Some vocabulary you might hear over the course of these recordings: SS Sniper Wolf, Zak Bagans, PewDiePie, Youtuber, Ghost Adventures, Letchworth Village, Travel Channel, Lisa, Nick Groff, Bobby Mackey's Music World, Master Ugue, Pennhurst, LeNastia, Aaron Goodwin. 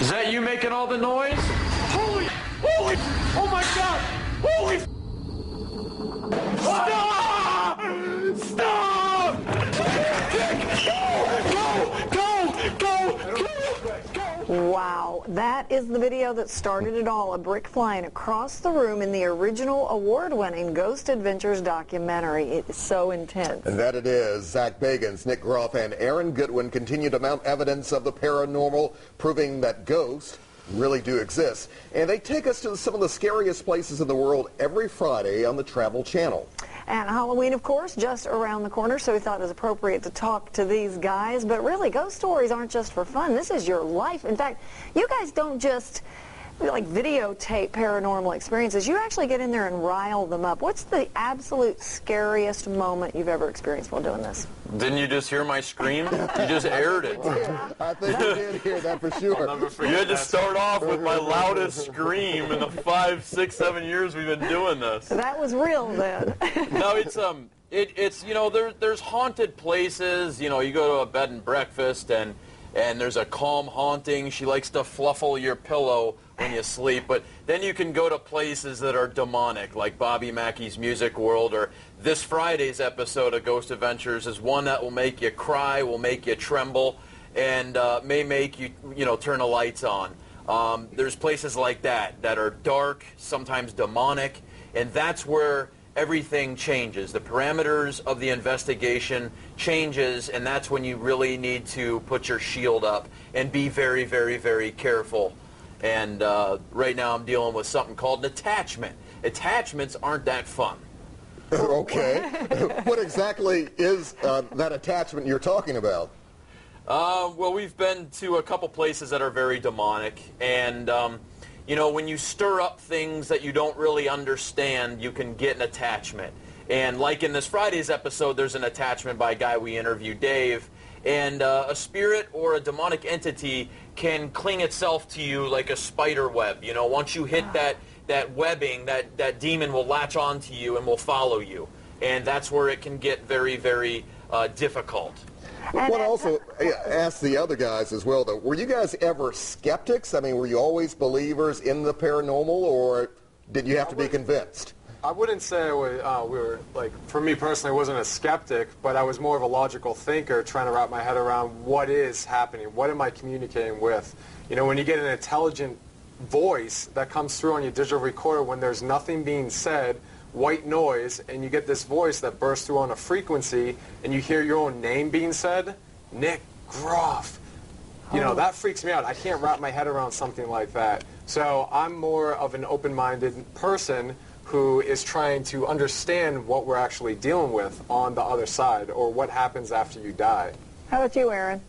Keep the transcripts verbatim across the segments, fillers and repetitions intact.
Is that you making all the noise? Holy, holy, oh my God, holy. Stop! Stop! Go, go, go, go, go. Wow, that is the video that started it all, a brick flying across the room in the original award-winning Ghost Adventures documentary. It is so intense. And that it is. Zak Bagans, Nick Groff, and Aaron Goodwin continue to mount evidence of the paranormal, proving that ghosts really do exist. And they take us to some of the scariest places in the world every Friday on the Travel Channel. And Halloween, of course, just around the corner, so we thought it was appropriate to talk to these guys. But really, ghost stories aren't just for fun. This is your life. In fact, you guys don't just, like, videotape paranormal experiences. You actually get in there and rile them up. What's the absolute scariest moment you've ever experienced while doing this? Didn't you just hear my scream? You just aired it. I think you did hear that for sure. You had to start off with my loudest scream in the five, six, seven years we've been doing this. That was real then. No, it's, um, it, it's, you know, there, there's haunted places. You know, you go to a bed and breakfast and, and there's a calm haunting. She likes to fluffle your pillow when you sleep. But then you can go to places that are demonic, like Bobby Mackey's Music World, or this Friday's episode of Ghost Adventures is one that will make you cry, will make you tremble, and uh, may make you, you know, turn the lights on. Um, there's places like that that are dark, sometimes demonic, and that's where everything changes. The parameters of the investigation changes, and that's when you really need to put your shield up and be very, very, very careful. And uh, right now I'm dealing with something called an attachment. Attachments aren't that fun. Okay. What exactly is uh, that attachment you're talking about? Uh, well, we've been to a couple places that are very demonic. And, um, you know, when you stir up things that you don't really understand, you can get an attachment. And like in this Friday's episode, there's an attachment by a guy we interviewed, Dave. And uh, a spirit or a demonic entity can cling itself to you like a spider web. You know, once you hit that, that webbing, that, that demon will latch on to you and will follow you. And that's where it can get very, very uh, difficult. What also asked the other guys as well, though, were you guys ever skeptics? I mean, were you always believers in the paranormal, or did you have to be convinced? I wouldn't say I would, uh, we were, like, for me personally, I wasn't a skeptic, but I was more of a logical thinker trying to wrap my head around what is happening, what am I communicating with? You know, when you get an intelligent voice that comes through on your digital recorder when there's nothing being said, white noise, and you get this voice that bursts through on a frequency, and you hear your own name being said, Nick Groff. You know, that freaks me out. I can't wrap my head around something like that. So I'm more of an open-minded person who is trying to understand what we're actually dealing with on the other side, or what happens after you die. How about you, Aaron?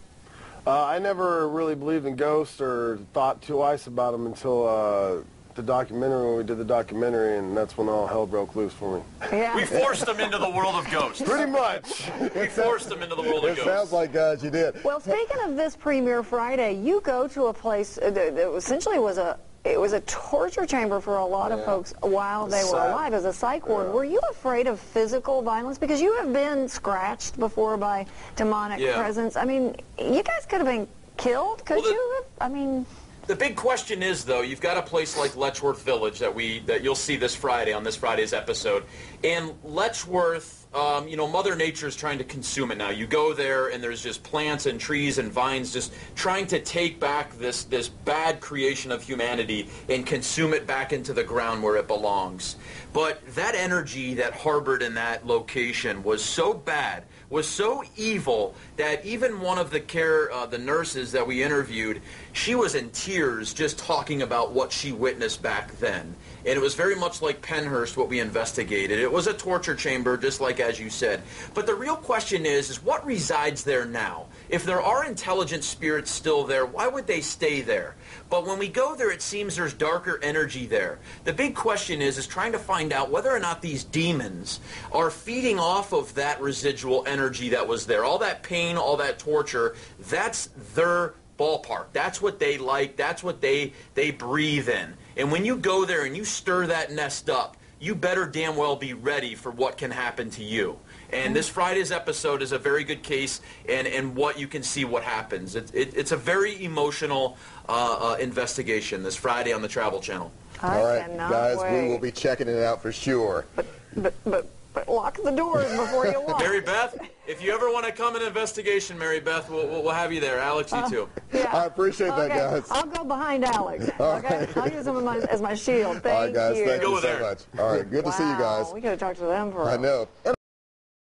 Uh, I never really believed in ghosts or thought twice about them until uh, the documentary, when we did the documentary, and that's when all hell broke loose for me. Yeah. We forced them into the world of ghosts. Pretty much. We forced them into the world of ghosts. It sounds like, guys, you did. Well, speaking of this Premiere Friday, you go to a place that essentially was a It was a torture chamber for a lot yeah. of folks while they were alive as a psych ward. Yeah. Were you afraid of physical violence? Because you have been scratched before by demonic yeah. presence. I mean, you guys could have been killed, could well, the, you? I mean... The big question is, though, you've got a place like Letchworth Village that, we, that you'll see this Friday on this Friday's episode. And Letchworth, um, you know, Mother Nature's trying to consume it now. You go there, and there's just plants and trees and vines just trying to take back this, this bad creation of humanity and consume it back into the ground where it belongs. But that energy that harbored in that location was so bad, was so evil, that even one of the care, uh, the nurses that we interviewed, she was in tears just talking about what she witnessed back then. And it was very much like Pennhurst, what we investigated. It was a torture chamber, just like as you said. But the real question is, is what resides there now? If there are intelligent spirits still there, why would they stay there? But when we go there, it seems there's darker energy there. The big question is, is trying to find out whether or not these demons are feeding off of that residual energy that was there. All that pain, all that torture, that's their ballpark. That's what they like. That's what they, they breathe in. And when you go there and you stir that nest up, you better damn well be ready for what can happen to you. And this Friday's episode is a very good case, and, and what you can see what happens. It, it, it's a very emotional uh, uh, investigation this Friday on the Travel Channel. I All right, guys, wait. we will be checking it out for sure. But, but, but, but lock the doors before you walk. Mary Beth, if you ever want to come in an investigation, Mary Beth, we'll, we'll have you there. Alex, you uh, too. Yeah. I appreciate okay. that, guys. I'll go behind Alex. All okay? right. I'll use him as my, as my shield. Thank All right, guys, you. thank you so much. All right, good wow. to see you guys. We got to talk to them for a while. I know.